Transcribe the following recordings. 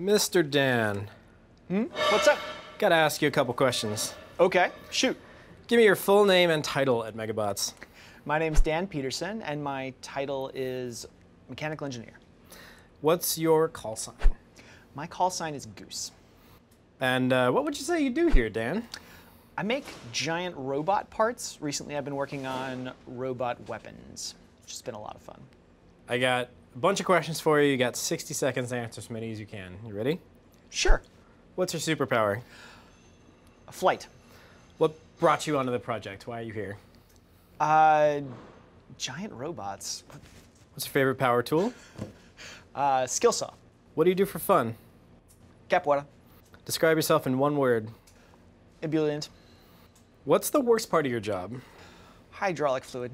Mr. Dan. Hmm? What's up? Gotta ask you a couple questions. Okay, shoot. Give me your full name and title at Megabots. My name's Dan Pederson, and my title is mechanical engineer. What's your call sign? My call sign is Goose. And what would you say you do here, Dan? I make giant robot parts. Recently, I've been working on robot weapons, which has been a lot of fun. I got a bunch of questions for you. You got 60 seconds to answer as many as you can. You ready? Sure. What's your superpower? A flight. What brought you onto the project? Why are you here? Giant robots. What's your favorite power tool? Skill saw. What do you do for fun? Capoeira. Describe yourself in one word. Ebullient. What's the worst part of your job? Hydraulic fluid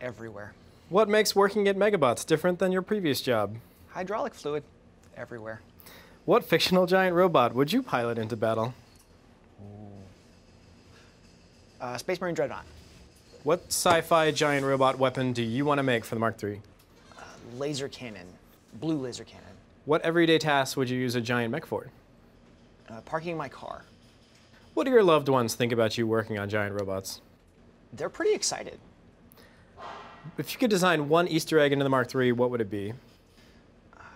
everywhere. What makes working at Megabots different than your previous job? Hydraulic fluid everywhere. What fictional giant robot would you pilot into battle? Space Marine Dreadnought. What sci-fi giant robot weapon do you want to make for the Mark III? Laser cannon. Blue laser cannon. What everyday task would you use a giant mech for? Parking my car. What do your loved ones think about you working on giant robots? They're pretty excited. If you could design one Easter egg into the Mark III, what would it be?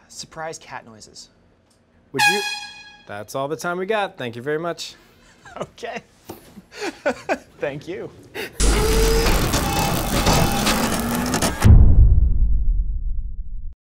Surprise cat noises. Would you? That's all the time we got. Thank you very much. Okay. Thank you.